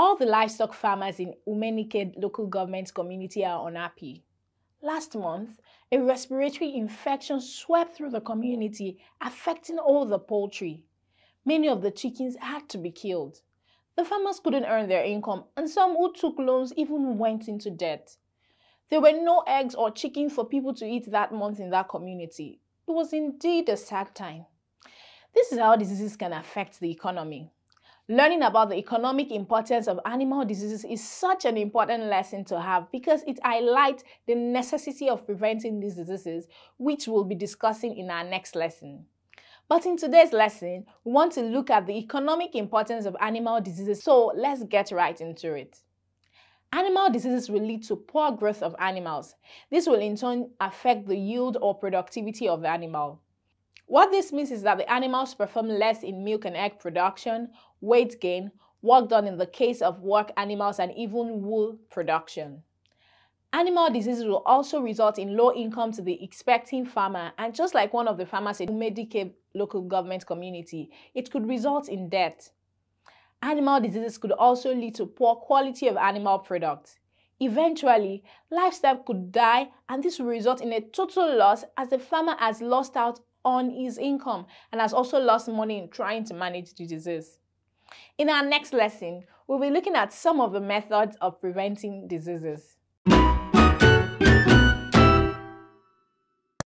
All the livestock farmers in Umenike local government community are unhappy. Last month, a respiratory infection swept through the community, affecting all the poultry. Many of the chickens had to be killed. The farmers couldn't earn their income, and some who took loans even went into debt. There were no eggs or chicken for people to eat that month in that community. It was indeed a sad time. This is how diseases can affect the economy. Learning about the economic importance of animal diseases is such an important lesson to have because it highlights the necessity of preventing these diseases, which we'll be discussing in our next lesson. But in today's lesson, we want to look at the economic importance of animal diseases, so let's get right into it. Animal diseases will lead to poor growth of animals. This will in turn affect the yield or productivity of the animal. What this means is that the animals perform less in milk and egg production, weight gain, work done in the case of work animals, and even wool production. Animal diseases will also result in low income to the expecting farmer, and just like one of the farmers in Umudike local government community, it could result in death. Animal diseases could also lead to poor quality of animal products. Eventually, livestock could die, and this will result in a total loss as the farmer has lost out on his income and has also lost money in trying to manage the disease. In our next lesson, we'll be looking at some of the methods of preventing diseases.